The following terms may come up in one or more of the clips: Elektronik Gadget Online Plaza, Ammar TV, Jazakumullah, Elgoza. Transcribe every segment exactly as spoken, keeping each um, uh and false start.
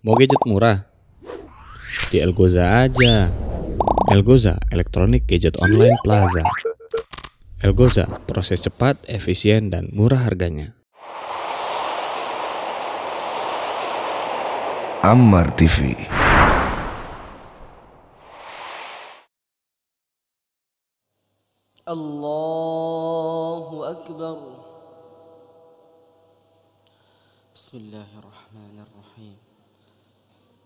Mau gadget murah? Di Elgoza aja. Elgoza, Electronic Gadget Online Plaza. Elgoza, proses cepat, efisien, dan murah harganya. Ammar T V. Allahu Akbar. Bismillahirrahmanirrahim.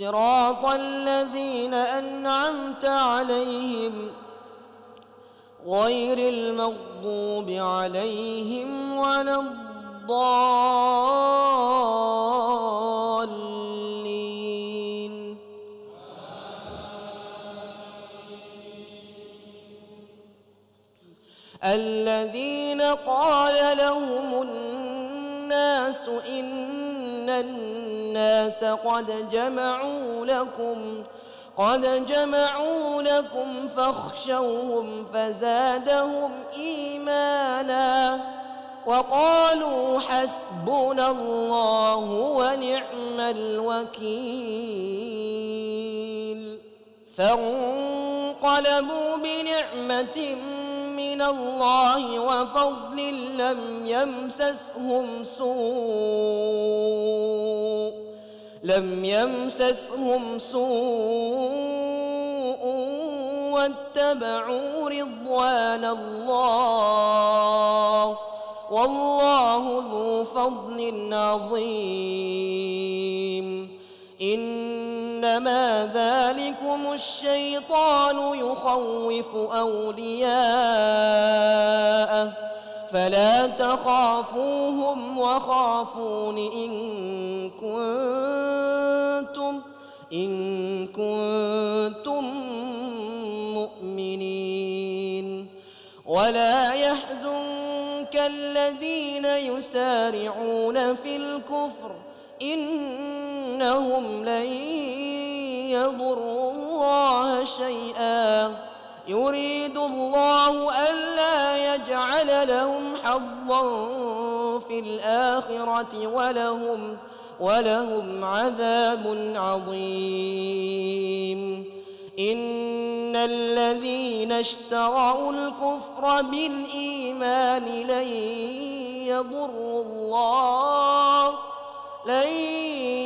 صراط الذين أنعمت عليهم غير المغضوب عليهم ولا الضالين. الذين قال لهم الناس إن الناس الناس قد جمعوا لكم قد جمعوا لكم فاخشوهم فزادهم إيمانا وقالوا حسبنا الله ونعم الوكيل. فانقلبوا بنعمة من الله وفضل لم يمسسهم سوء لم يمسسهم سوء واتبعوا رضوان الله والله ذو فضل عظيم. إنما ذلكم الشيطان يخوف أولياءه فلا تخافوهم وخافون إن كنتم إن كنتم مؤمنين. ولا يحزنك الذين يسارعون في الكفر إنهم لن يضروا الله شيئا يريد الله ألا يجعل لهم حظا في الآخرة ولهم ولهم عذاب عظيم. إن الذين اشتروا الكفر بالإيمان لن يضروا الله لن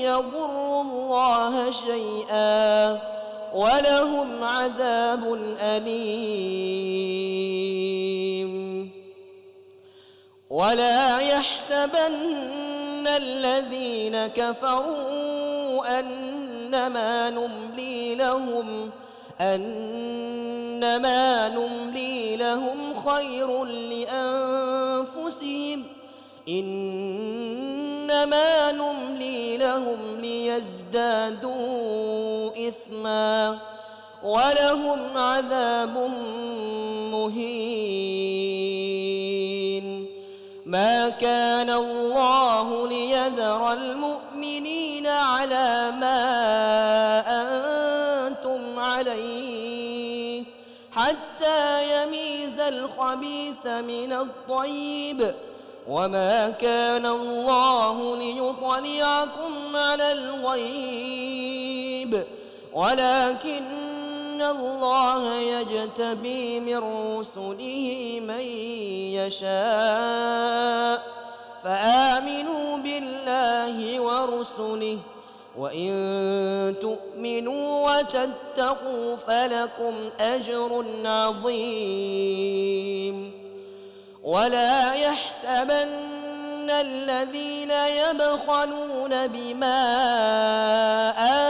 يضروا الله شيئا ولهم عذاب أليم. ولا يحسبن الذين كفروا أنما نملي لهم أنما نملي لهم خير لأنفسهم إنما نملي لهم ليزدادوا إثما ولهم عذاب مهين. ما كان الله ليذر المؤمنين على ما أنتم عليه حتى يميز الخبيث من الطيب وما كان الله ليطلعكم على الغيب ولكن الله يجتبي من رسله من يشاء فآمنوا بالله ورسله وإن تؤمنوا وتتقوا فلكم أجر عظيم. ولا يحسبن الذين يبخلون بما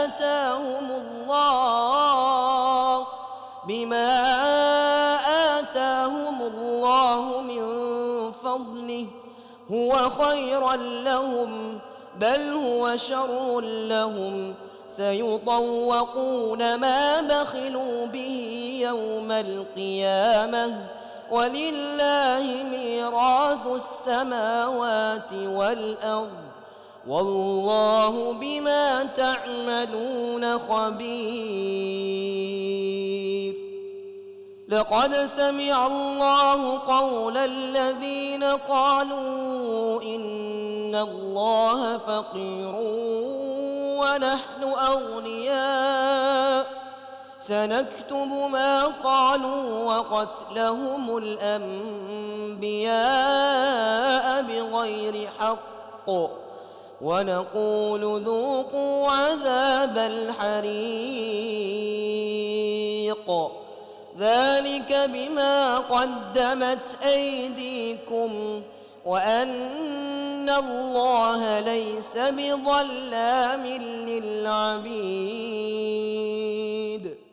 آتاهم الله بما آتاهم الله من فضله هو خيرا لهم بل هو شر لهم سيطوقون ما بخلوا به يوم القيامة، ولله ميراث السماوات والأرض، والله بما تعملون خبير. لقد سمع الله قول الذين قالوا إن الله فقير ونحن أغنياء، سنكتب ما قالوا وقتلهم الأنبياء بغير حق، ونقول ذوقوا عذاب الحريق. ذلك بما قدمت أيديكم، وأن الله ليس بظلام للعبيد.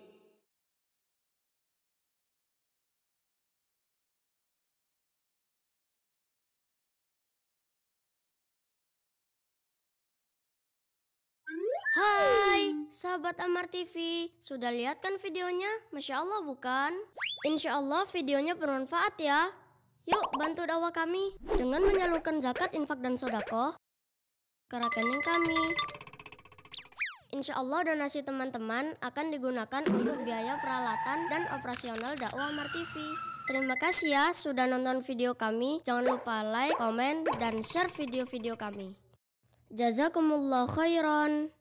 Hai sahabat Ammar T V, sudah lihat kan videonya? Masya Allah bukan? Insya Allah videonya bermanfaat ya. Yuk bantu dakwah kami dengan menyalurkan zakat, infak, dan sodakoh ke rekening kami. Insya Allah donasi teman-teman akan digunakan untuk biaya peralatan dan operasional dakwah Ammar T V. Terima kasih ya sudah nonton video kami. Jangan lupa like, komen, dan share video-video kami. Jazakumullah khairan.